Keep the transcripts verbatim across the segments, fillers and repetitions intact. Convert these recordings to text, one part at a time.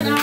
Well,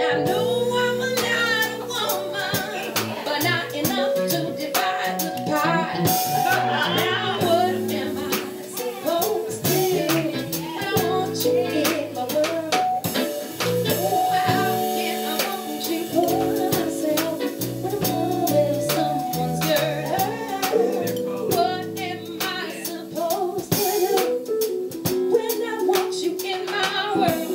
I know I'm alive. forward.